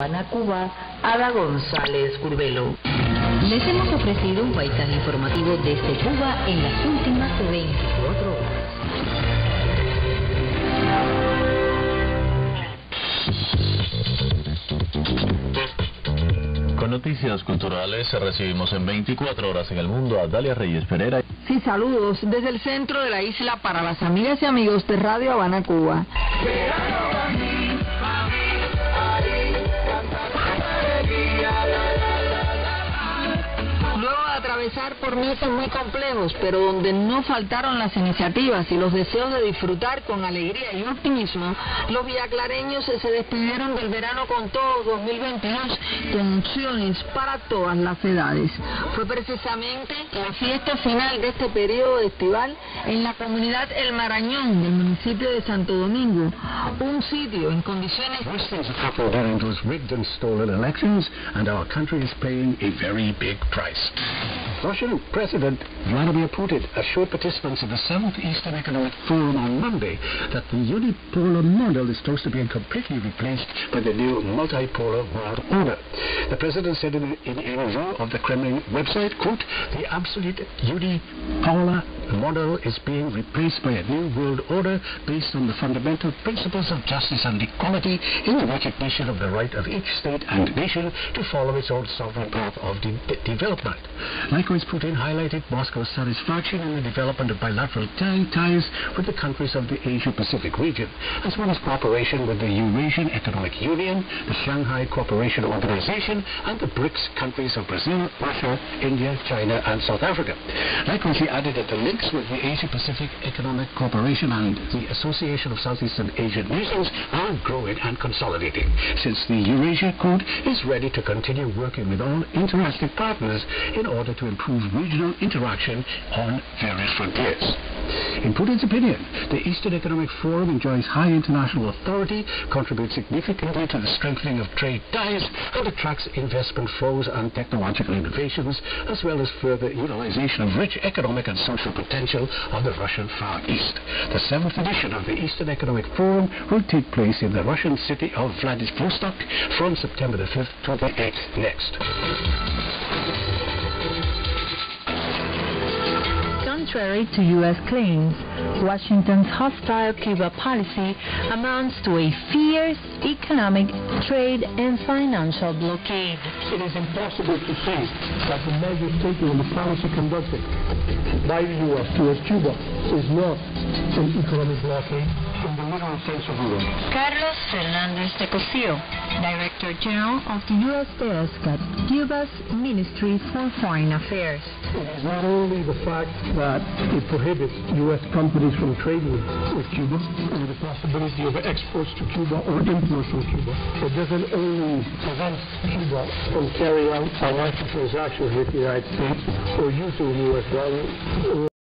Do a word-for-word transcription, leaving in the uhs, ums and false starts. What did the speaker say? Habana Cuba, Ada González Curbelo. Les hemos ofrecido un paisaje informativo desde Cuba en las últimas veinticuatro horas. Con noticias culturales recibimos en veinticuatro horas en el mundo a Dalia Reyes Ferreira. Sí, saludos desde el centro de la isla para las amigas y amigos de Radio Habana Cuba. Por meses muy complejos, pero donde no faltaron las iniciativas y los deseos de disfrutar con alegría y optimismo, los villaclareños se despidieron del verano con todo dos mil veintidós con opciones para todas las edades. Fue precisamente la fiesta final de este periodo estival en la comunidad El Marañón del municipio de Santo Domingo, un sitio en condiciones. Russian President Vladimir Putin assured participants of the seventh Eastern Economic Forum on Monday that the unipolar model is close to being completely replaced by the new multipolar world order. The president said in, in a review of the Kremlin website, quote, "The obsolete unipolar model is being replaced by a new world order based on the fundamental principles of justice and equality in the recognition of the right of each state and nation to follow its own sovereign path of de de development." Likewise, Putin highlighted Moscow's satisfaction in the development of bilateral ties with the countries of the Asia-Pacific region, as well as cooperation with the Eurasian Economic Union, the Shanghai Cooperation Organization, and the BRICS countries of Brazil, Russia, India, China, and South Africa. Likewise, he added that the links with the Asia-Pacific Economic Cooperation and the Association of Southeast Asian Nations are growing and consolidating, since the Eurasia Code is ready to continue working with all interested partners in order to improve regional interaction on various frontiers. In Putin's opinion, the Eastern Economic Forum enjoys high international authority, contributes significantly to the strengthening of trade ties, and attracts investment flows and technological innovations, as well as further utilization of rich economic and social potential of the Russian Far East. The seventh edition of the Eastern Economic Forum will take place in the Russian city of Vladivostok from September the fifth to the eighth next. Contrary to U S claims, Washington's hostile Cuba policy amounts to a fierce economic, trade, and financial blockade. It is impossible to say that the measures taken and the policy conducted by the U S towards Cuba is not an economic blockade in the literal sense of the word. Carlos Fernández de Cossío, Director General of the U S Desk at Cuba's Ministry for Foreign Affairs. It is not only the fact that it prohibits U S companies from trading with Cuba and the possibility of exports to Cuba or imports from Cuba. It doesn't only prevent Cuba from carrying out financial transactions with the United States or using U S dollars.